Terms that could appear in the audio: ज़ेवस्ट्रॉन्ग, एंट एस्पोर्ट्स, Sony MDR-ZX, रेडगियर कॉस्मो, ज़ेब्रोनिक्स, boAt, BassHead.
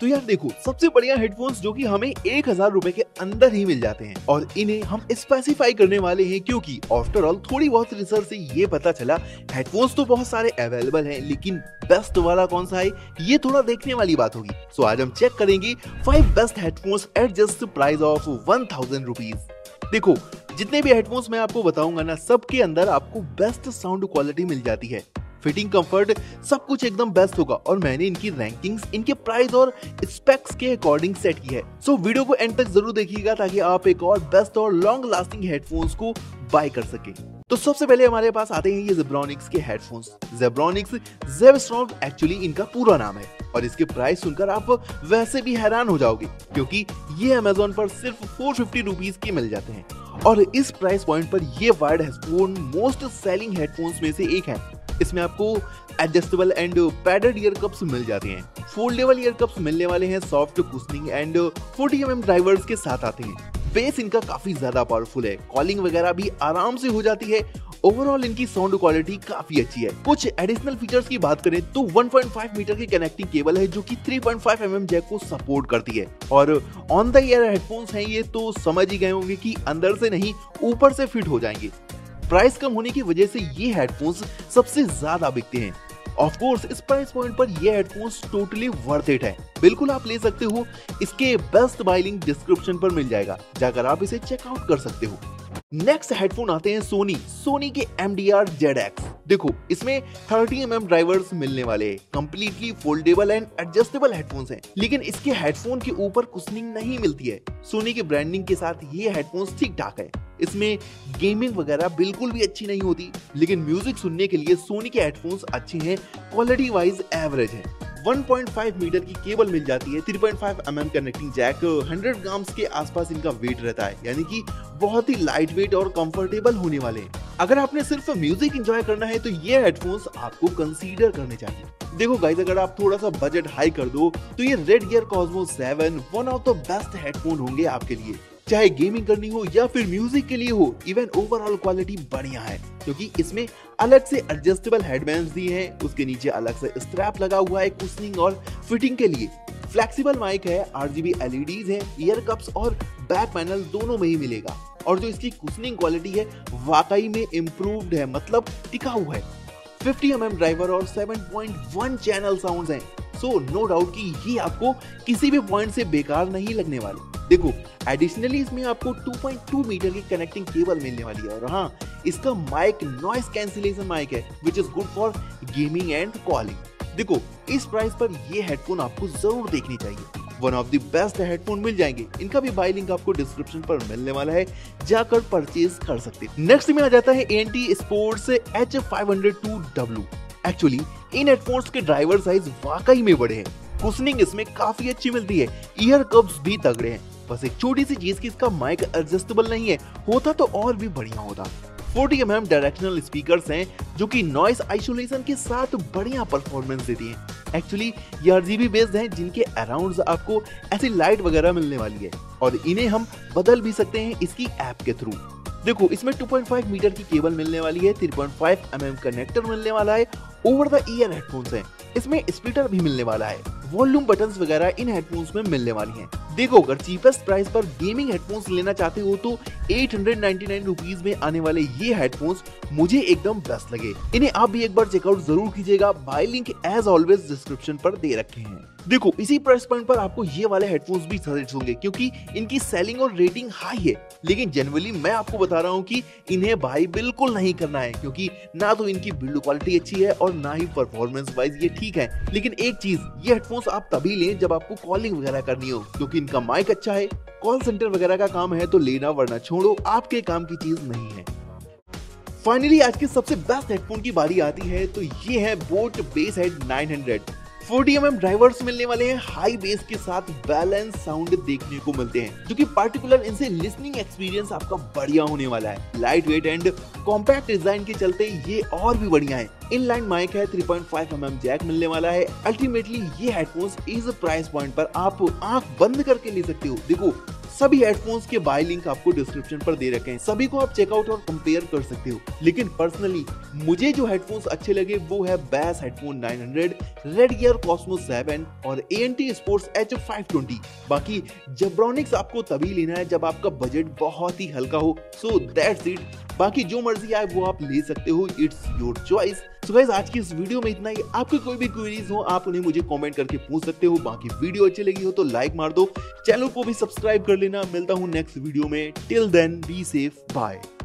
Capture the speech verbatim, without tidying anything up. तो यार देखो सबसे बढ़िया हेडफोन्स जो कि हमें एक हजार रूपए के अंदर ही मिल जाते हैं और इन्हें हम स्पेसिफाई करने वाले हैं क्योंकि आफ्टर ऑल थोड़ी बहुत रिसर्च से ये पता चला हेडफोन्स तो बहुत सारे अवेलेबल हैं लेकिन बेस्ट वाला कौन सा है ये थोड़ा देखने वाली बात होगी। सो आज हम चेक करेंगे five best headphones at just price of one thousand rupees. देखो जितने भी हेडफोन्स मैं आपको बताऊंगा ना सबके अंदर आपको बेस्ट साउंड क्वालिटी मिल जाती है, फिटिंग कंफर्ट सब कुछ एकदम बेस्ट होगा और मैंने इनकी रैंकिंग्स इनके प्राइस और स्पेक्स के अकॉर्डिंग सेट की है। सो वीडियो को एंड तक जरूर देखिएगा ताकि आप एक और बेस्ट और लॉन्ग लास्टिंग हेडफोन्स को बाय कर सके। तो सबसे पहले हमारे पास आते हैं ये ज़ेब्रोनिक्स के हेडफोन्स। ज़ेब्रोनिक्स ज़ेवस्ट्रॉन्ग एक्चुअली इनका पूरा नाम है और इसके प्राइस सुनकर आप वैसे भी हैरान हो जाओगे क्योंकि ये अमेजोन पर सिर्फ फोर फिफ्टी रुपीज के मिल जाते हैं और इस प्राइस पॉइंट पर ये wired headphone most selling headphones में से एक है। इसमें आपको adjustable and padded ear cups मिल जाते हैं, फोल्डेबल ईयर कप्स मिलने वाले हैं, soft cushioning and forty M M drivers के साथ आते हैं। बेस इनका काफी ज्यादा पावरफुल है, कॉलिंग वगैरह भी आराम से हो जाती है। ओवरऑल इनकी साउंड क्वालिटी काफी अच्छी है। कुछ एडिशनल फीचर्स की बात करें तो वन पॉइंट फाइव मीटर की कनेक्टिंग केबल है जो कि three point five M M jack को सपोर्ट करती है और ऑन द ईयर हेडफोन्स हैं ये तो समझ ही गए होंगे कि अंदर से नहीं ऊपर से फिट हो जाएंगे। प्राइस कम होने की वजह से ये हेडफोन्स सबसे ज्यादा बिकते हैं। ऑफ कोर्स इस प्राइस पॉइंट पर ये हेडफोन्स टोटली वर्थ इट है, बिल्कुल आप ले सकते हो। इसके बेस्ट बाय लिंक डिस्क्रिप्शन पर मिल जाएगा, जाकर आप इसे चेकआउट कर सकते हो। नेक्स्ट हेडफोन आते हैं सोनी सोनी के M D R Z X. देखो इसमें थर्टी एम एम ड्राइवर्स मिलने वाले, completely foldable and adjustable headphones हैं, लेकिन इसके हेडफोन के ऊपर कुशनिंग नहीं मिलती है। सोनी के ब्रांडिंग के साथ ये हेडफोन्स ठीक ठाक है। इसमें गेमिंग वगैरह बिल्कुल भी अच्छी नहीं होती, लेकिन म्यूजिक सुनने के लिए सोनी के हेडफोन्स अच्छे हैं, क्वालिटी वाइज एवरेज है। वन पॉइंट फाइव मीटर की केबल मिल जाती है, three point five M M connecting jack, hundred grams के आसपास इनका वेट रहता है, यानी कि बहुत ही लाइट वेट और कंफर्टेबल होने वाले हैं। अगर आपने सिर्फ म्यूजिक एंजॉय करना है तो ये हेडफोन्स आपको कंसीडर करने चाहिए। देखो गाइस अगर आप थोड़ा सा बजट हाई कर दो तो ये रेडगियर कॉस्मो seven one of the best headphone होंगे आपके लिए, चाहे गेमिंग करनी हो या फिर म्यूजिक के लिए हो। इवन ओवरऑल क्वालिटी बढ़िया है क्योंकि इसमें अलग से एडजस्टेबल हेडबैंड्स दिए हैं, उसके नीचे अलग से स्ट्रैप लगा हुआ है कुशनिंग और फिटिंग के लिए। फ्लेक्सिबल माइक है, आरजीबी एलईडीज है, ईयर कप्स और बैक पैनल दोनों में ही मिलेगा और जो इसकी कुशनिंग क्वालिटी है वाकई में इम्प्रूव्ड है, मतलब टिकाऊ है। फिफ्टी एम एम ड्राइवर और seven point one channel sounds हैं, सो नो डाउट कि ये आपको किसी भी पॉइंट से बेकार नहीं लगने वाले। देखो एडिशनली इसमें आपको टू पॉइंट टू मीटर की कनेक्टिंग केबल मिलने वाली है और हाँ इसका माइक नॉइस कैंसिलेशन माइक है which is good for gaming and calling. देखो इस प्राइस पर ये हेडफोन आपको जरूर देखनी चाहिए, one of the best headphone मिल जाएंगे। इनका भी बाय लिंक आपको डिस्क्रिप्शन पर मिलने वाला है, जाकर परचेज कर सकते। नेक्स्ट में आ जाता है एंट एस्पोर्ट्स H five hundred two W. Actually इन हेडफोन्स के ड्राइवर साइज वाकई में बड़े हैं, कुशनिंग इसमें काफी अच्छी मिलती है, ईयर कप्स भी तगड़े हैं, बस एक छोटी सी चीज की इसका माइक एडजस्टेबल नहीं है, होता तो और भी बढ़िया होता। Forty M M directional speakers हैं जो कि नॉइस आइसोलेशन के साथ बढ़िया परफॉर्मेंस देती हैं। एक्चुअली ये आरजीबी बेस्ड हैं जिनके अराउंड्स आपको ऐसी लाइट वगैरह मिलने वाली है और इन्हें हम बदल भी सकते हैं इसकी ऐप के थ्रू। देखो इसमें टू पॉइंट फाइव मीटर की केबल मिलने वाली है, three point five M M connector मिलने वाला है, ओवर द ईयर हेडफोन्स हैं, इसमें स्प्लिटर भी मिलने वाला है, वॉल्यूम बटन्स वगैरह इन हेडफोन्स में मिलने वाली हैं। देखो अगर चीपेस्ट प्राइस पर गेमिंग हेडफोन्स लेना चाहते हो तो eight hundred ninety nine rupees में आने वाले ये हेडफोन्स मुझे एकदम बेस्ट लगे। इन्हें आप भी एक बार चेकआउट जरूर कीजिएगा, buy link as always description पर दे रखे हैं। देखो इसी प्राइस पॉइंट पर आपको ये वाले हेडफोन्स भी सजेस्ट होंगे क्योंकि इनकी सेलिंग और रेटिंग हाई है, लेकिन जनरली मैं आपको बता रहा हूँ कि इन्हें बाय बिल्कुल नहीं करना है क्योंकि ना तो इनकी बिल्ड क्वालिटी अच्छी है और ना ही परफॉर्मेंस वाइज ये ठीक है। लेकिन एक चीज, ये हेडफोन्स आप तभी लें जब आपको कॉलिंग वगैरह करनी हो क्योंकि इनका माइक अच्छा है, कॉल सेंटर वगैरह का काम है तो लेना वरना छोड़ो, आपके काम की चीज नहीं है। फाइनली आज के सबसे बेस्ट हेडफोन की बारी आती है तो ये है बोAt BassHead nine hundred. Forty M M drivers मिलने वाले हैं, हाई बेस के साथ बैलेंस साउंड देखने को मिलते हैं जो कि पार्टिकुलर इनसे लिसनिंग एक्सपीरियंस आपका बढ़िया होने वाला है। Light weight and compact design के चलते ये और भी बढ़िया है। इनलाइन माइक है, three point five M M jack मिलने वाला है। अल्टीमेटली ये हेडफोन्स इस प्राइस पॉइंट पर आप आंख बंद करके ले सकते हो। देखो सभी हेडफोन्स के बाय लिंक आपको डिस्क्रिप्शन पर दे रखे हैं, सभी को आप चेकआउट और कंपेयर कर सकते हो। लेकिन पर्सनली मुझे जो हेडफोन्स अच्छे लगे वो है बैस हेडफोन नौ सौ, रेडगियर कॉस्मो सेवन और Ant sports H five twenty. बाकी जेब्रोनिक्स आपको तभी लेना है जब आपका बजट बहुत ही हल्का हो, सो दैट्स इट। बाकी जो मर्जी आए वो आप ले सकते हो, it's your choice. So guys आज की इस वीडियो में इतना ही। आपकी कोई भी क्वेरीज हो आप उन्हें मुझे कमेंट करके पूछ सकते हो। बाकी वीडियो अच्छी लगी हो तो लाइक मार दो, चैनल को भी सब्सक्राइब कर लेना। मिलता हूँ नेक्स्ट वीडियो में, till then be safe, bye.